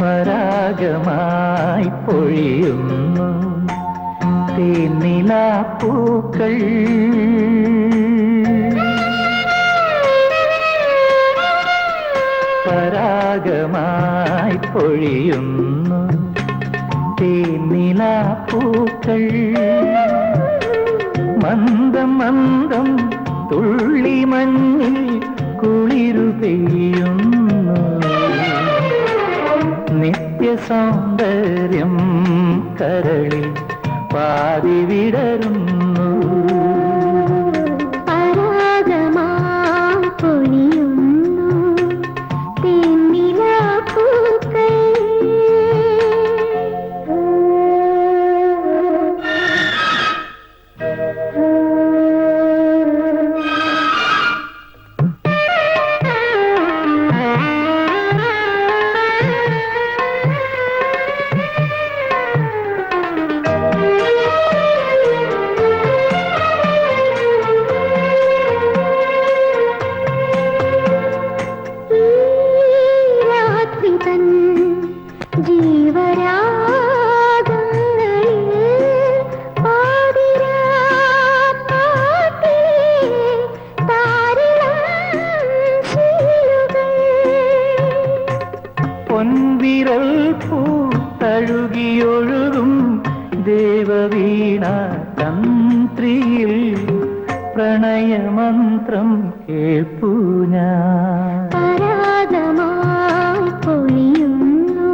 പരാഗമായി പൊഴിയുന്നു തേനിലാപ്പൂക്കൾ പരാഗമായി പൊഴിയുന്നു തേനിലാപ്പൂക്കൾ മന്ദം മന്ദം തുള്ളി മഞ്ഞിൽ കുളിരു പെയ്യുന്നു സൗന്ദര്യം കരളിൽ പാതി വിടരുന്നു പരാഗമായി പൊഴിയുന്നു തേനിലാപ്പൂക്കൾ പൊൻവിരൽ പൂത്തഴുകിയൊഴുകും ദേവവീണ തന്ത്രിയിൽ പ്രണയമന്ത്രം കേൾപ്പു ഞാൻ പരാഗമായി പൊഴിയുന്നു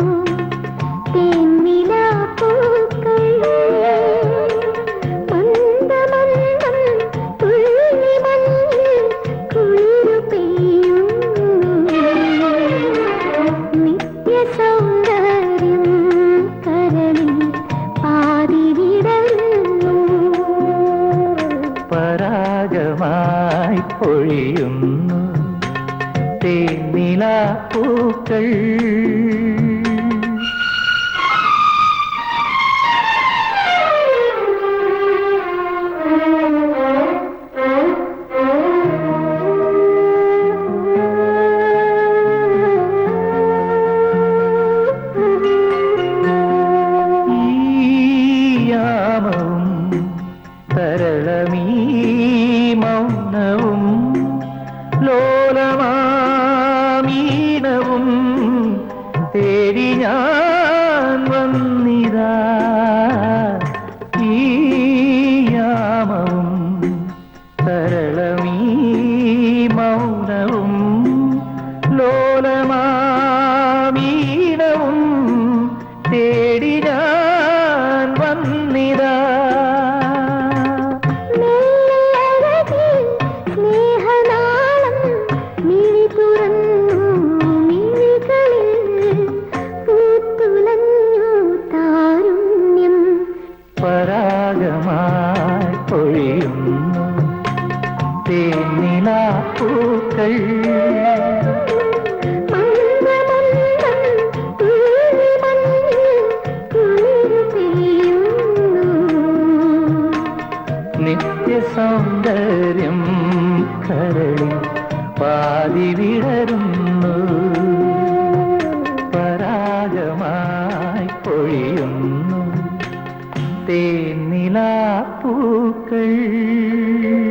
തേനിലാപ്പൂക്കൾ മന്ദ മന്ദം തുള്ളി മഞ്ഞിൽ കുളിരു പെയ്യുന്നു സൗന്ദര്യം കരളിൽ പാതി വിടരുന്നു പരാഗമായി പൊഴിയുന്നു തേനിലാപ്പൂക്കൾ തേനിലാപ്പൂക്കൾ നിത്യസൗന്ദര്യം കരളിൽ പാതി വിടരുന്നു പരാഗമായി പൊഴിയുന്നു തേനിലാപ്പൂക്കൾ.